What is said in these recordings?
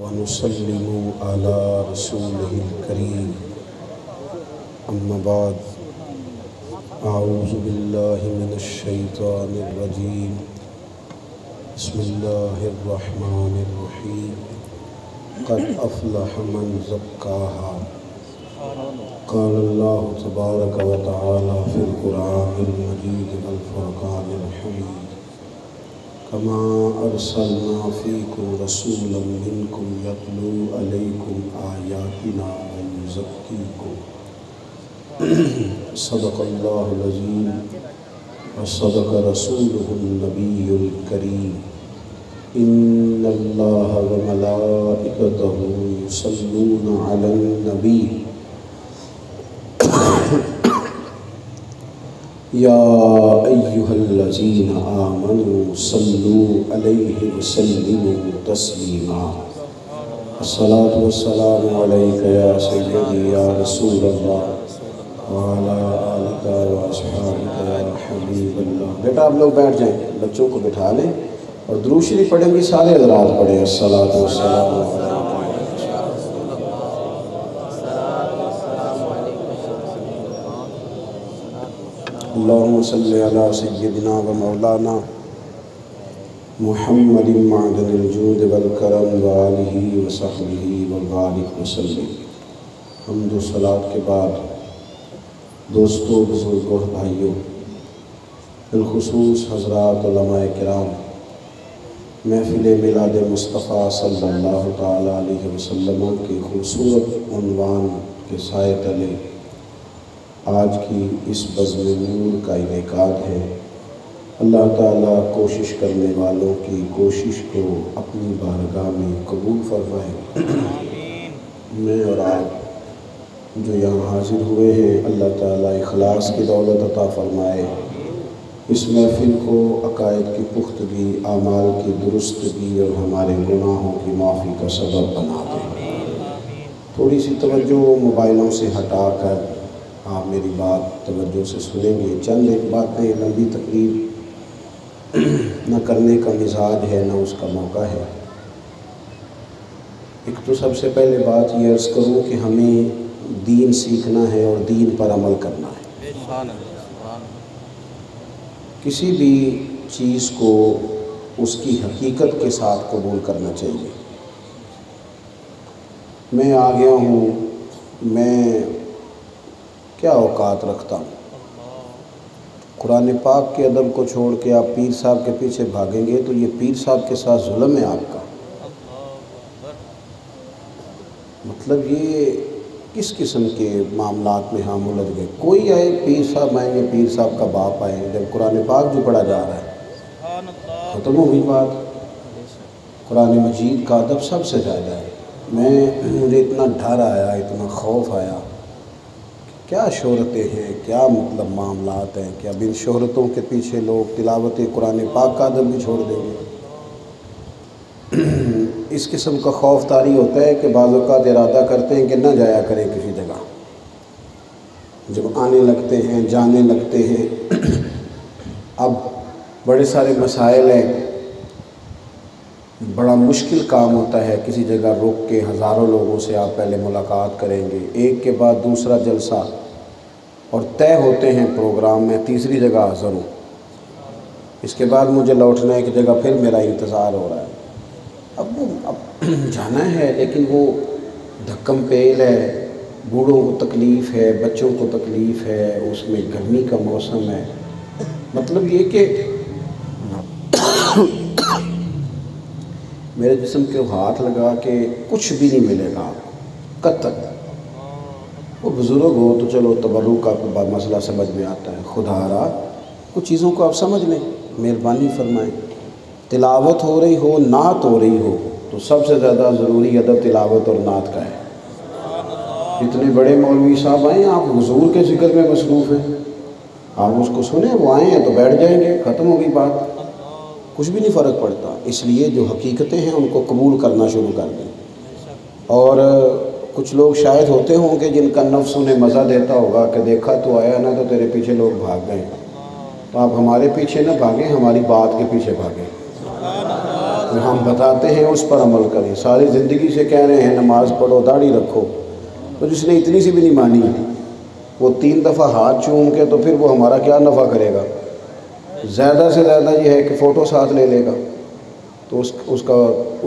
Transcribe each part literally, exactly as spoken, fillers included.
ونصلي على رسوله الكريم أما بعد أعوذ بالله من الشيطان الرجيم بسم الله الرحمن الرحيم قد أفلح من زكاها قال الله تبارك وتعالى في القرآن المجيد الفرقان الحميد كما أرسلنا فيكم رسولا منكم يتلو عليكم آياتنا ويزكيكم صدق الله العظيم وصدق رسوله النبي الكريم إن الله وملائكته يصلون على النبي يَا أَيُّهَا الَّذِينَ آمَنُوا صَلُّوا عَلَيْهِ وَسَلِّمُوا تَسْلِيمًا الصلاة والسلام عليك يا سيدي يا رسول اللہ وعلا آلك وأصحابك يا حبیب اللہ. بیٹا آپ لوگ بیٹھ جائیں، بچوں کو بٹھا لیں اور درود شریف پڑھیں گے، سارے حضرات پڑھیں الصلاة والسلام علیکم. اللهم صل على سيدنا ومولانا محمد معدن الجود والكرم وآلہ وصحبہ وبارک وسلم. حمد و صلات کے بعد دوستوں، بزرگوں، بھائیوں، بالخصوص حضرات علماء کرام، محفل میلاد مصطفیٰ صلی اللہ تعالیٰ علیہ وسلم کے خوبصورت عنوان کے سائے تلے آج کی اس بزم نور کا انعقاد ہے. اللہ تعالیٰ کوشش کرنے والوں کی کوشش کو اپنی بارگاہ میں قبول فرمائے. آمین. میں اور آپ جو یہاں حاضر ہوئے ہیں، اللہ تعالیٰ اخلاص کی دولت عطا فرمائے. اس محفل کو عقائد کی پختگی، اعمال کی درستگی اور ہمارے گناہوں کی معافی کا سبب بنا دے. تھوڑی سی توجہ موبائلوں سے ہٹا کر آپ میری بات توجہ سے سنیں گے. چند ایک باتیں، لمبی تقریر نہ کرنے کا مزاج ہے نہ اس کا موقع ہے. ایک تو سب سے پہلے بات یہ عرض کروں کہ ہمیں دین سیکھنا ہے اور دین پر عمل کرنا ہے. کسی بھی چیز کو اس کی حقیقت کے ساتھ قبول کرنا چاہیے. میں آ گیا ہوں، میں کیا اوقات رکھتا ہوں. قرآن پاک کے ادب کو چھوڑ کے آپ پیر صاحب کے پیچھے بھاگیں گے تو یہ پیر صاحب کے ساتھ ظلم ہے آپ کا. مطلب یہ کس قسم کے معاملات میں ہم الجھ گئے. کوئی آئے پیر صاحب آئیں گے، پیر صاحب کا باپ آئیں گے، جب قرآن پاک جو پڑھا جا رہا ہے. ختم ہوئی بات. قرآن مجید کا ادب سب سے زیادہ ہے. میں مجھے اتنا ڈر آیا، اتنا خوف آیا، کیا شہرتیں ہیں، کیا مطلب معاملات ہیں، کیا بن شہرتوں کے پیچھے لوگ تلاوت قرآن پاک کا ادب بھی چھوڑ دیں گے. اس قسم کا خوف طاری ہوتا ہے کہ بعض اوقات ارادہ کرتے ہیں کہ نہ جایا کریں کسی جگہ. جب آنے لگتے ہیں، جانے لگتے ہیں، اب بڑے سارے مسائل ہیں، بڑا مشکل کام ہوتا ہے. کسی جگہ روک کے ہزاروں لوگوں سے آپ پہلے ملاقات کریں گے، ایک کے بعد دوسرا جلسہ، اور طے ہوتے ہیں پروگرام. میں تیسری جگہ حاضر ہوں، اس کے بعد مجھے لوٹنا ہے کہ جگہ پھر میرا انتظار ہو رہا ہے. اب وہ اب جانا ہے لیکن وہ دھکم پیل ہے، بوڑھوں کو تکلیف ہے، بچوں کو تکلیف ہے، اس میں گرمی کا موسم ہے. مطلب یہ کہ میرے جسم کے ہاتھ لگا کے کچھ بھی نہیں ملے گا آپ کو. کب تک وہ بزرگ ہو تو چلو تبرک آپ کو مسئلہ سمجھ میں آتا ہے. خدا را کچھ چیزوں کو آپ سمجھ لیں، مہربانی فرمائیں. تلاوت ہو رہی ہو، نعت ہو رہی ہو، تو سب سے زیادہ ضروری ادب تلاوت اور نعت کا ہے. اتنے بڑے مولوی صاحب آئیں، آپ حضور کے ذکر میں مصروف ہیں. آپ اس کو سنیں، وہ آئے ہیں تو بیٹھ جائیں گے، ختم ہوگی بات، کچھ بھی نہیں فرق پڑتا. اس لیے جو حقیقتیں ہیں ان کو قبول کرنا شروع کر دیں. اور کچھ لوگ شاید ہوتے ہوں گے جن کا نفس انہیں مزہ دیتا ہوگا کہ دیکھا تو آیا نا تو تیرے پیچھے لوگ بھاگ گئے. تو آپ ہمارے پیچھے نہ بھاگیں، ہماری بات کے پیچھے بھاگیں. ہم بتاتے ہیں اس پر عمل کریں. ساری زندگی سے کہہ رہے ہیں نماز پڑھو داڑھی رکھو، تو جس نے اتنی سی بھی نہیں مانی وہ تین دفعہ ہاتھ چوم کے تو پھر وہ ہمارا کیا نفع کرے گا. زیادہ سے زیادہ یہ ہے کہ فوٹو ساتھ لے لے گا تو اس اس کا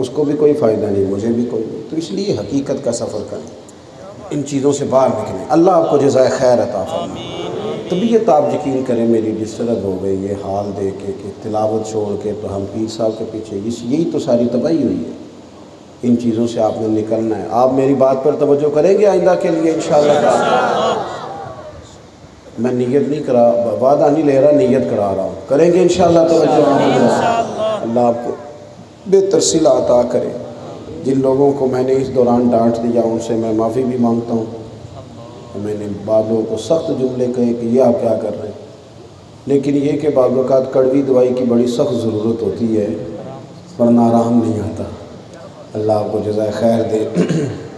اس کو بھی کوئی فائدہ نہیں، مجھے بھی کوئی نہیں. تو اس لیے حقیقت کا سفر کریں، ان چیزوں سے باہر نکلیں. اللہ آپ کو جزائے خیر عطا فرمائے. طبیعت آپ یقین کریں میری ڈسٹرب ہو گئی یہ حال دے کے کہ تلاوت چھوڑ کے تو ہم پیر صاحب کے پیچھے، اس یہی تو ساری تباہی ہوئی ہے. ان چیزوں سے آپ نے نکلنا ہے. آپ میری بات پر توجہ کریں گے آئندہ کے لیے انشاءاللہ؟ میں نیت نہیں کرا، وعدہ نہیں لے رہا، نیت کرا رہا ہوں. کریں گے انشاءاللہ توجہ. اللہ آپ کو بے ترسیل عطا کرے. جن لوگوں کو میں نے اس دوران ڈانٹ دیا ان سے میں معافی بھی مانگتا ہوں. میں نے بعض لوگوں کو سخت جملے کہے کہ یہ آپ کیا کر رہے ہیں، لیکن یہ کہ بعض اوقات کڑوی دوائی کی بڑی سخت ضرورت ہوتی ہے ورنہ آرام نہیں آتا. اللہ آپ کو جزائے خیر دے.